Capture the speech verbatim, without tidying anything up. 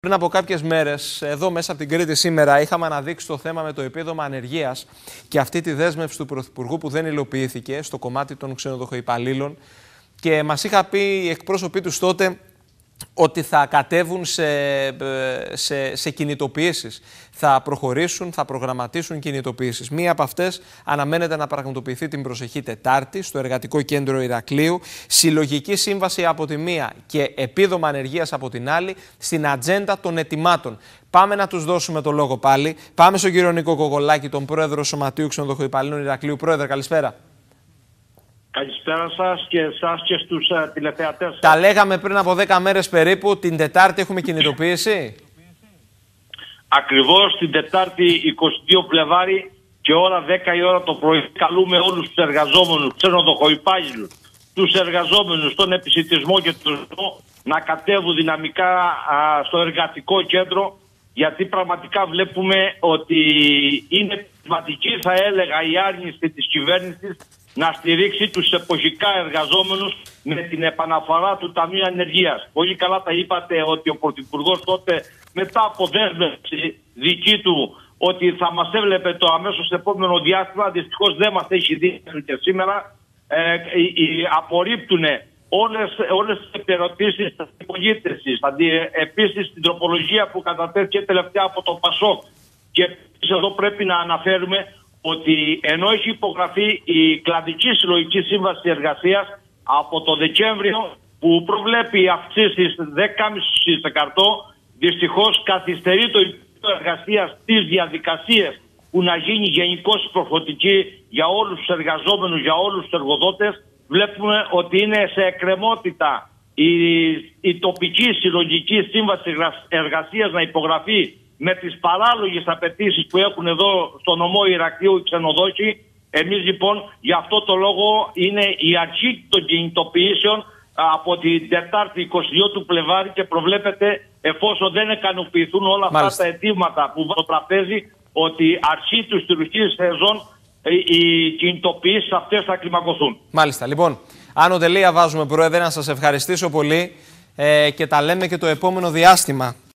Πριν από κάποιες μέρες, εδώ μέσα από την Κρήτη σήμερα, είχαμε αναδείξει το θέμα με το επίδομα ανεργίας και αυτή τη δέσμευση του Πρωθυπουργού που δεν υλοποιήθηκε στο κομμάτι των ξενοδοχοϊπαλλήλων. Και μας είχα πει οι εκπρόσωποι τους τότε ότι θα κατέβουν σε, σε, σε κινητοποιήσεις. Θα προχωρήσουν, θα προγραμματίσουν κινητοποιήσεις. Μία από αυτές αναμένεται να πραγματοποιηθεί την προσεχή Τετάρτη στο Εργατικό Κέντρο Ηρακλείου. Συλλογική σύμβαση από τη μία και επίδομα ανεργίας από την άλλη στην ατζέντα των ετοιμάτων. Πάμε να τους δώσουμε το λόγο πάλι. Πάμε στον κύριο Νίκο Κοκολάκη, τον πρόεδρο Σωματείου Ξενοδοχοϊπαλλήλων Ηρακλείου. Πρόεδρε, καλησπέρα. Καλησπέρα σας και εσάς και στους uh, τηλεθεατές σας. Τα λέγαμε πριν από δέκα μέρες περίπου. Την Τετάρτη έχουμε κινητοποίηση. Ακριβώς την Τετάρτη εικοστή δεύτερη Φλεβάρη και ώρα δέκα η ώρα το πρωί καλούμε όλους τους εργαζόμενους, ξενοδοχοϊπάλληλους, τους εργαζόμενους στον επισιτισμό και τον ζώο να κατέβουν δυναμικά α, στο εργατικό κέντρο, γιατί πραγματικά βλέπουμε ότι είναι πραγματική, θα έλεγα, η άρνηση της κυβέρνησης να στηρίξει τους εποχικά εργαζόμενους με την επαναφορά του Ταμείου Ενέργειας. Πολύ καλά τα είπατε ότι ο Πρωθυπουργός τότε, μετά από δέσμευση δική του ότι θα μας έβλεπε το αμέσως επόμενο διάστημα, δυστυχώς δεν μας έχει δει και σήμερα, ε, απορρίπτουν όλες, όλες τις επερωτήσεις της υπογύτησης. Επίσης την τροπολογία που κατατέθηκε τελευταία από το ΠΑΣΟΚ. Και εδώ πρέπει να αναφέρουμε ότι ενώ έχει υπογραφεί η κλαδική συλλογική σύμβαση εργασίας από το Δεκέμβριο που προβλέπει αυξήσεις δέκα κόμμα πέντε τοις εκατό, δυστυχώς καθυστερεί το Υπουργείο Εργασίας τις διαδικασίες που να γίνει γενικώς προχωρητική για όλους τους εργαζόμενους, για όλους τους εργοδότες. Βλέπουμε ότι είναι σε εκκρεμότητα η, η τοπική συλλογική σύμβαση εργασίας να υπογραφεί με τις παράλογες απαιτήσεις που έχουν εδώ στο νομό Ηρακλείου οι ξενοδόχοι. Εμείς λοιπόν για αυτό το λόγο είναι η αρχή των κινητοποιήσεων από την Τετάρτη εικοστή δεύτερη του Φλεβάρη και προβλέπεται, εφόσον δεν ικανοποιηθούν όλα αυτά Μάλιστα. τα αιτήματα που βάζουν το τραπέζι, ότι αρχή του τουριστικής σεζόν οι κινητοποιήσεις αυτές θα κλιμακωθούν. Μάλιστα. Λοιπόν, άνω τελεία βάζουμε, Πρόεδρε, να σας ευχαριστήσω πολύ ε, και τα λέμε και το επόμενο διάστημα.